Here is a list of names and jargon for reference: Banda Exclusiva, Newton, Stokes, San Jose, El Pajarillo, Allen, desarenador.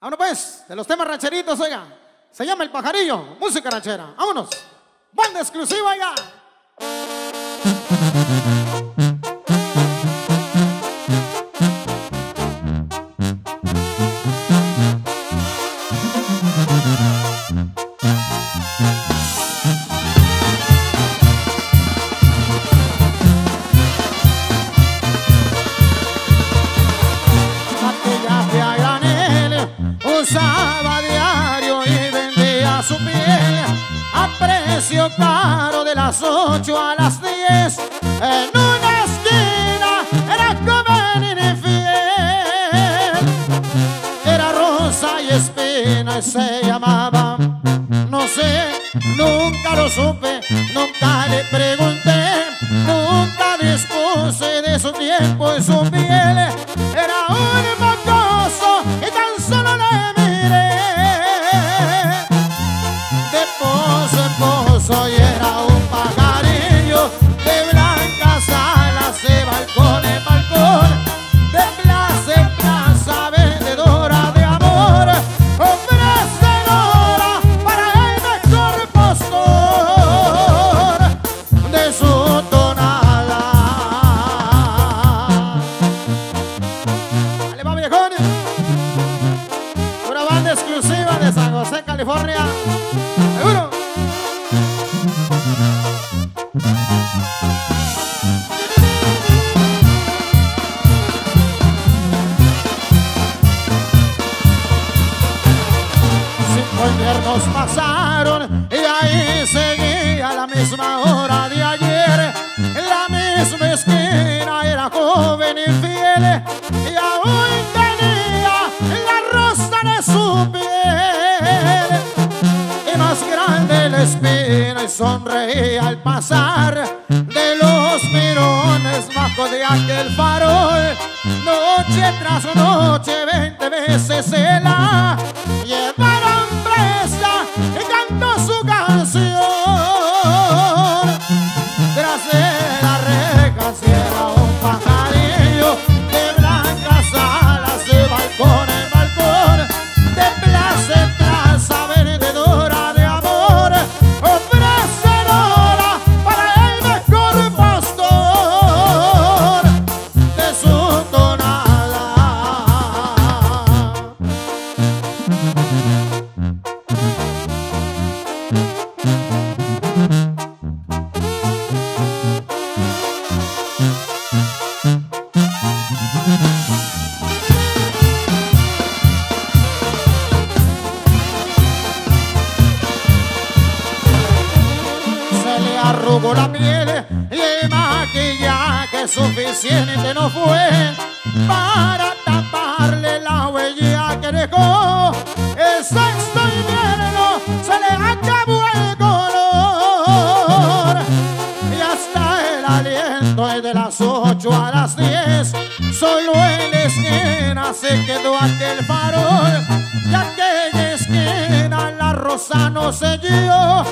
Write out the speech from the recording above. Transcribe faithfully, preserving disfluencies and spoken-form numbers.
Vámonos pues, de los temas rancheritos, oiga. Se llama El Pajarillo, música ranchera. Vámonos. Banda exclusiva, oiga. Usaba diario y vendía su piel a precio caro, de las ocho a las diez. En una esquina era joven y fiel. Era rosa y espina y se llamaba, no sé, nunca lo supe, nunca le pregunté, nunca dispuse de su tiempo y su piel. Era un mocoso y tan solo le soy, era un pajarillo de blancas alas, de balcón en balcón, de plaza en plaza, vendedora de amor, ofrecedora para el mejor postor de su tonada. Dale, va, viejón. Una banda exclusiva de San José, California. Seguro. Cinco inviernos pasaron y ahí seguía la misma hora de ayer, en la misma esquina era joven y fiel, y aún tenía la rosa de su piel, y más grande la espina y sonreía al pasar de los mirones bajo de aquel farol. Noche tras noche, veinte veces se la llevaron presa y cantó su canción. Tras de la reja cierra un pajarillo de blancas alas, de balcón en balcón, de plaza en plaza, vendedora de amor, ofrecedora para el mejor postor de su tonada. Arrugó la piel y el maquillaje suficiente no fue para taparle la huella que dejó. El sexto invierno se le acabó el color y hasta el aliento, es de las ocho a las diez. Solo en la esquina se quedó aquel farol, y aquella esquina la rosa no se dio.